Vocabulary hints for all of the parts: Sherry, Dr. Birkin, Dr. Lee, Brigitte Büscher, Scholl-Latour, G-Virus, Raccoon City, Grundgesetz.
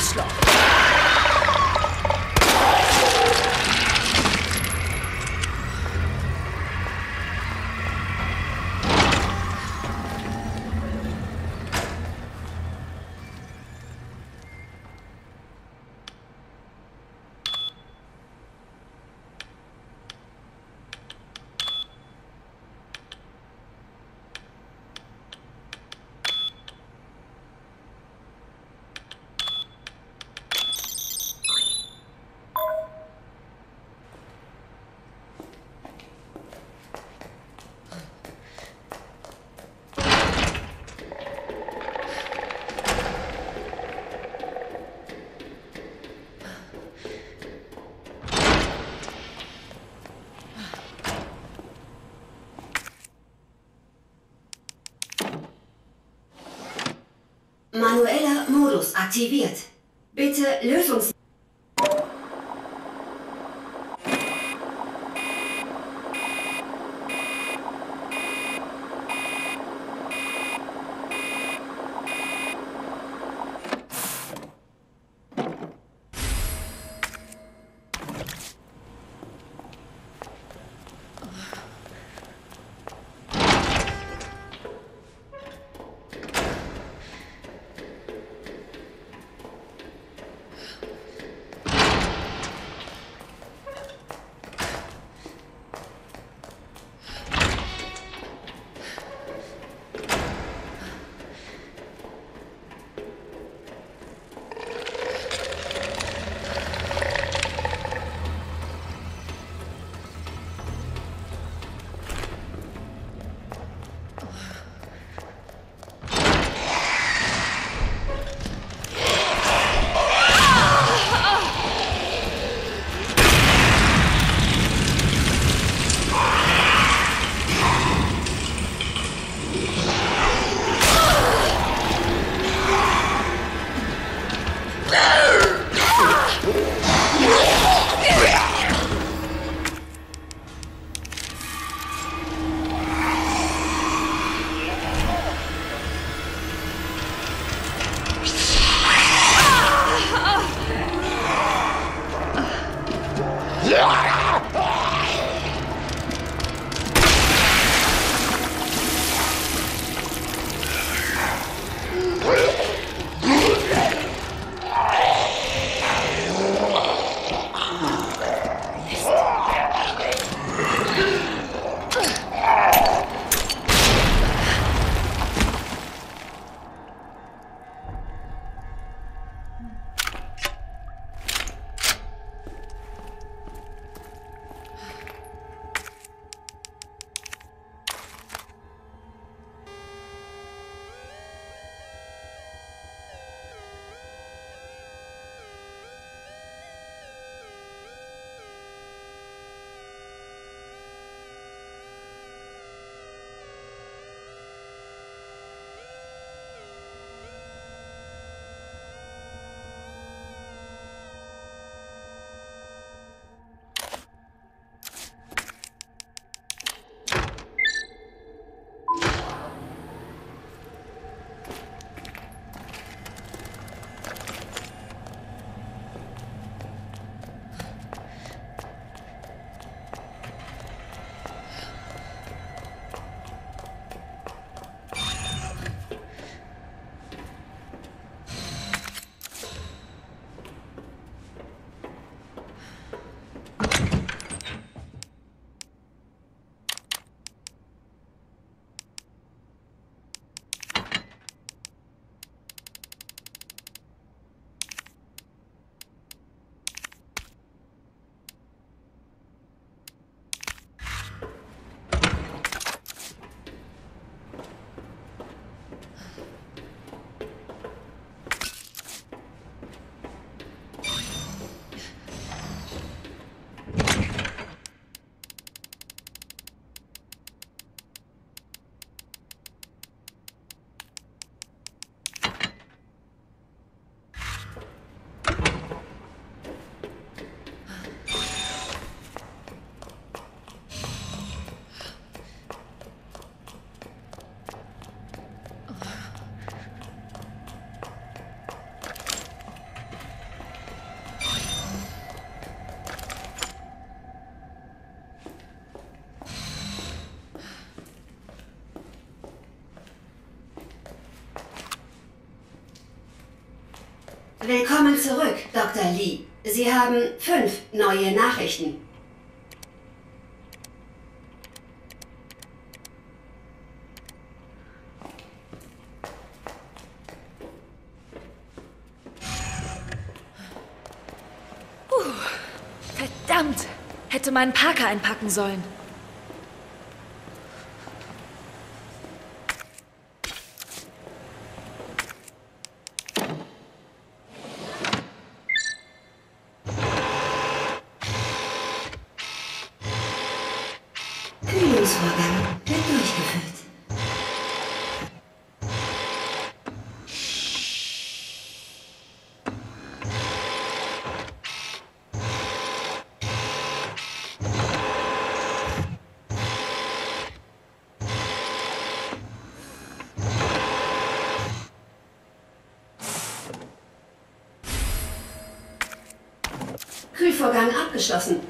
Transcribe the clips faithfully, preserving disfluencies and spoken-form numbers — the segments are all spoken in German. Arschloch! Manueller Modus aktiviert. Bitte Lösungs... Willkommen zurück, Doktor Lee. Sie haben fünf neue Nachrichten. Uh, verdammt! Hätte meinen Parker einpacken sollen. Kühlvorgang abgeschlossen.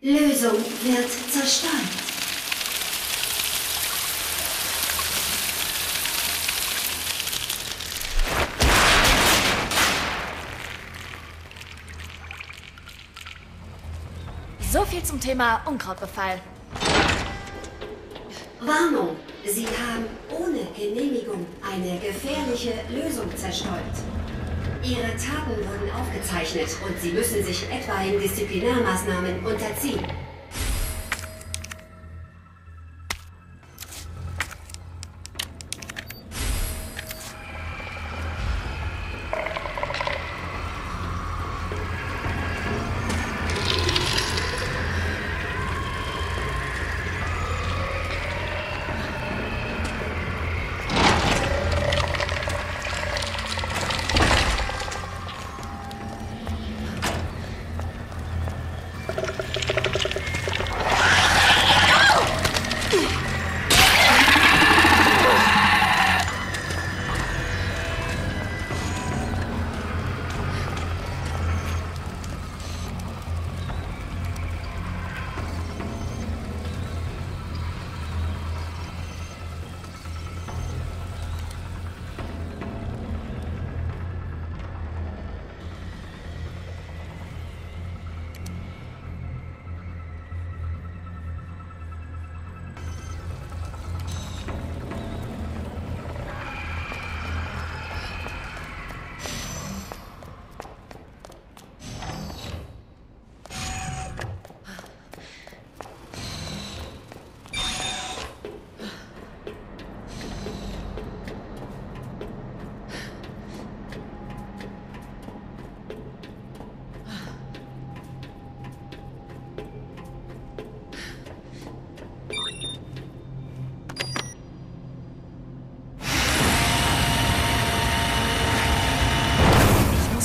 Lösung wird zerstört. So viel zum Thema Unkrautbefall. Warnung, Sie haben ohne Genehmigung eine gefährliche Lösung zerstreut. Ihre Taten wurden aufgezeichnet und Sie müssen sich etwaigen Disziplinarmaßnahmen unterziehen.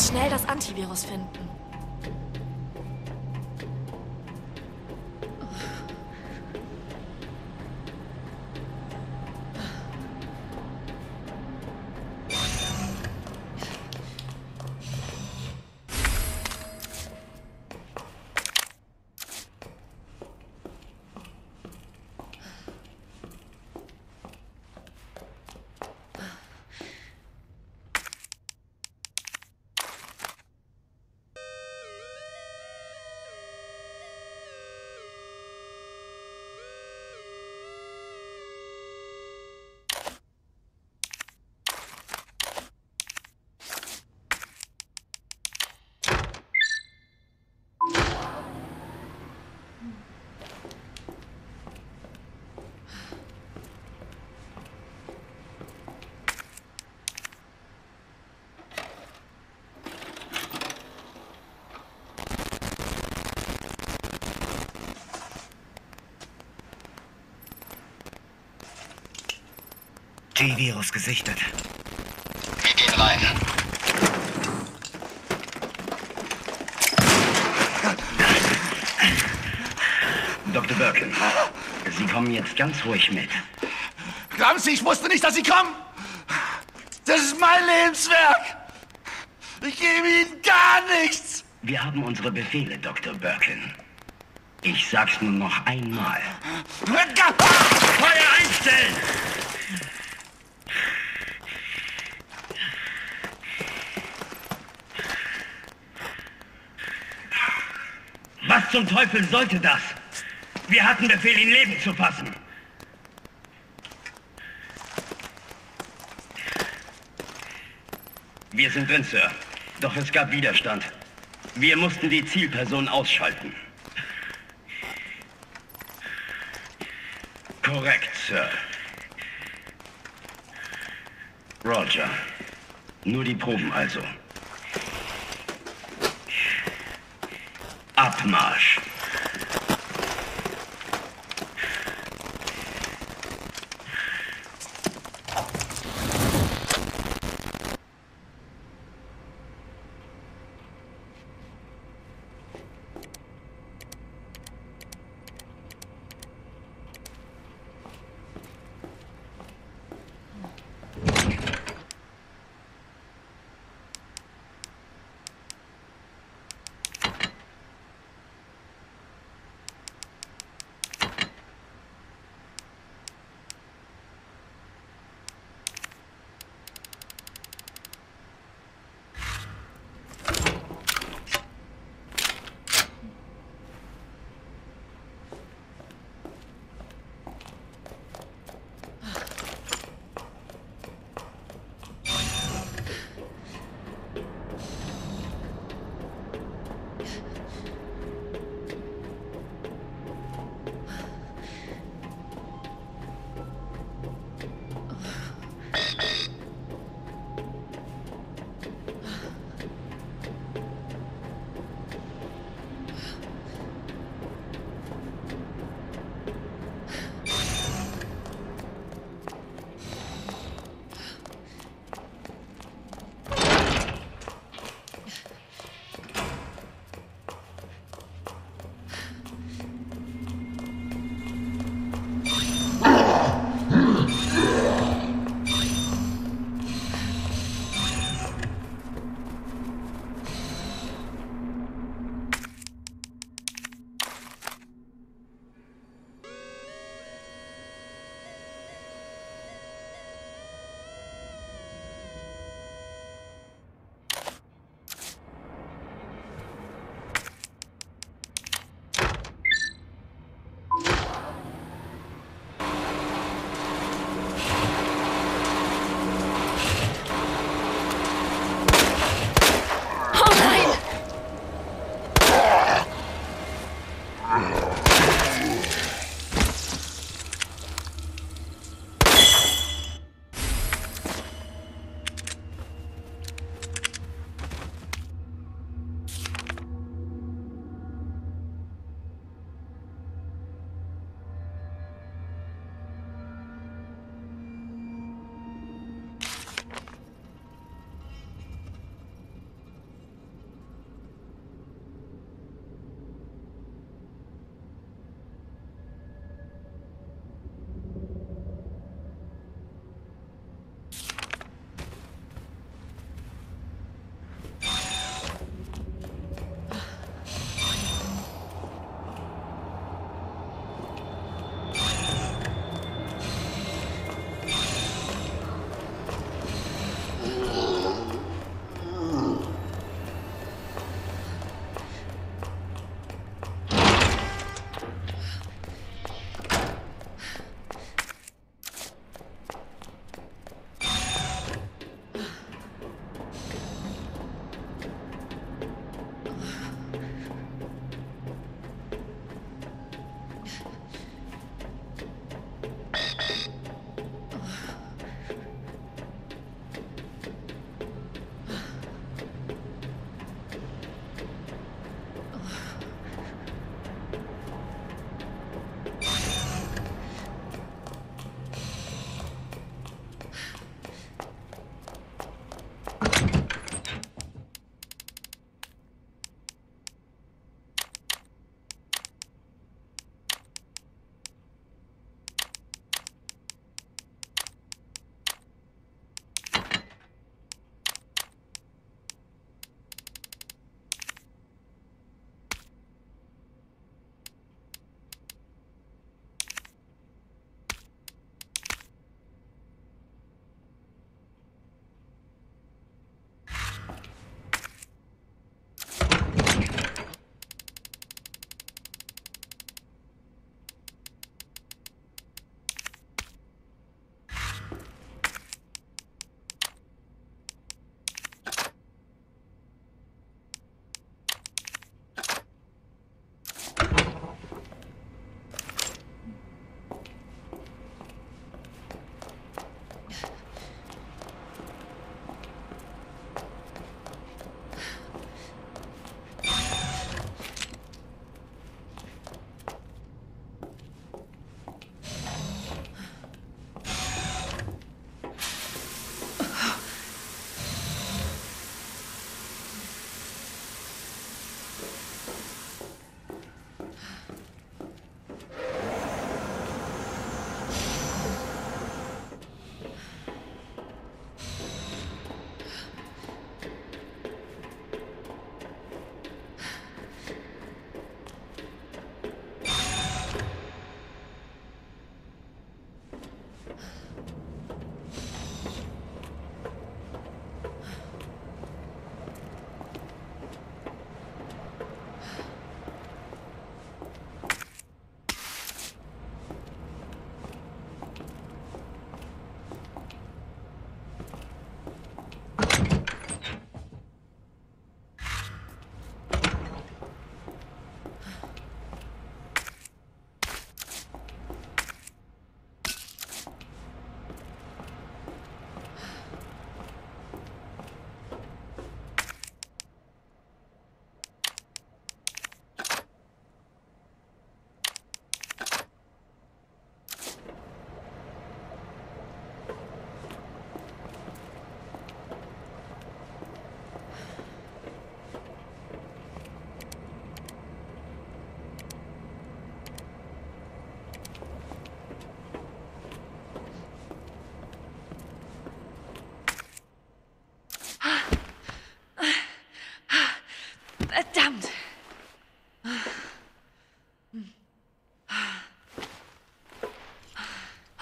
muss schnell das Antivirus finden. G-Virus gesichtet. Wir gehen rein. Doktor Birkin, Sie kommen jetzt ganz ruhig mit. Glauben Sie, ich wusste nicht, dass Sie kommen? Das ist mein Lebenswerk. Ich gebe Ihnen gar nichts. Wir haben unsere Befehle, Doktor Birkin. Ich sag's nur noch einmal. Feuer einstellen! Was zum Teufel sollte das? Wir hatten Befehl, ihn Leben zu fassen. Wir sind drin, Sir. Doch es gab Widerstand. Wir mussten die Zielperson ausschalten. Korrekt, Sir. Roger. Nur die Proben also. Abmarsch.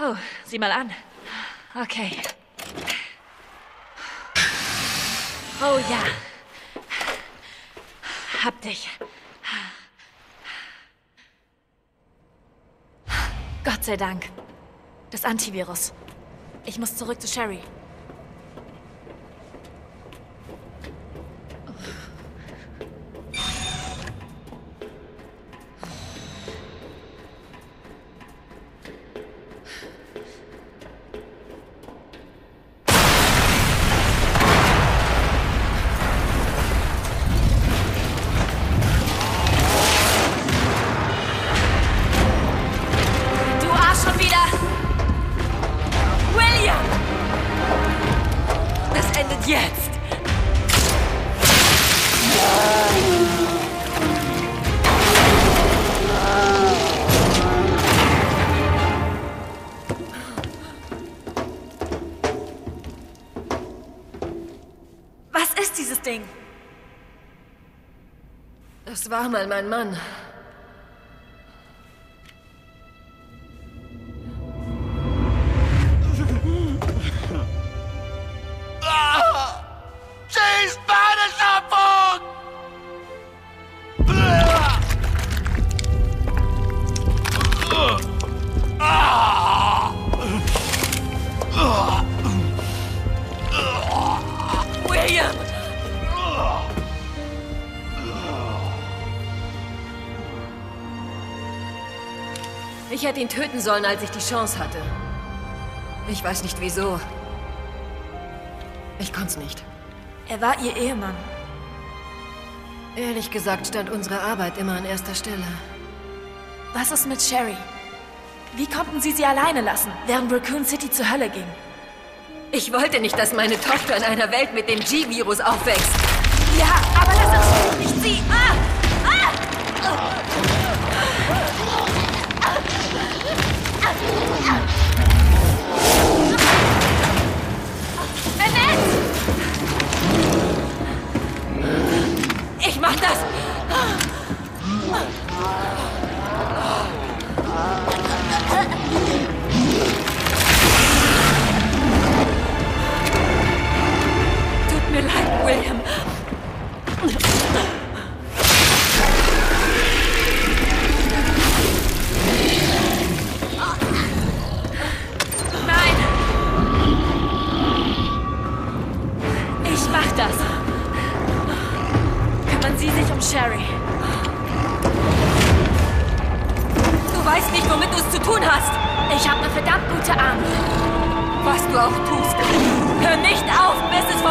Oh, sieh mal an. Okay. Oh ja. Hab dich. Gott sei Dank. Das Antivirus. Ich muss zurück zu Sherry. Das war mal mein Mann. Ich hätte ihn töten sollen, als ich die Chance hatte. Ich weiß nicht wieso. Ich konnte es nicht. Er war ihr Ehemann. Ehrlich gesagt stand unsere Arbeit immer an erster Stelle. Was ist mit Sherry? Wie konnten Sie sie alleine lassen, während Raccoon City zur Hölle ging? Ich wollte nicht, dass meine Tochter in einer Welt mit dem G-Virus aufwächst. Ja, aber das ist nicht sie. Ah! Ah! Oh. Ich mach das! Tut mir leid, William. Sherry. Du weißt nicht, womit du es zu tun hast. Ich habe eine verdammt gute Ahnung. Was du auch tust. Hör nicht auf, bis es vorbei ist.